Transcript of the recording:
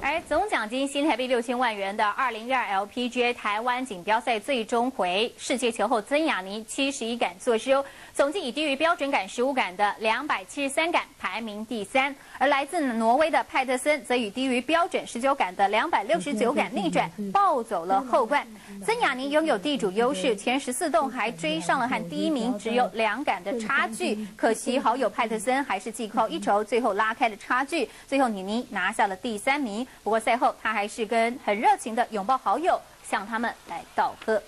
而总奖金新台币6000万元的2012 LPGA 台湾锦标赛最终回，世界球后曾雅妮71杆坐收，总计以低于标准杆15杆的273杆排名第三。而来自挪威的派特森则以低于标准19杆的269杆逆转抱走了后冠。曾雅妮拥有地主优势，前14洞还追上了和第一名只有2杆的差距。可惜好友派特森还是技高一筹，最后拉开了差距。最后，妮妮拿下了第3名。不过赛后，他还是跟很热情的拥抱好友，向他们来道贺。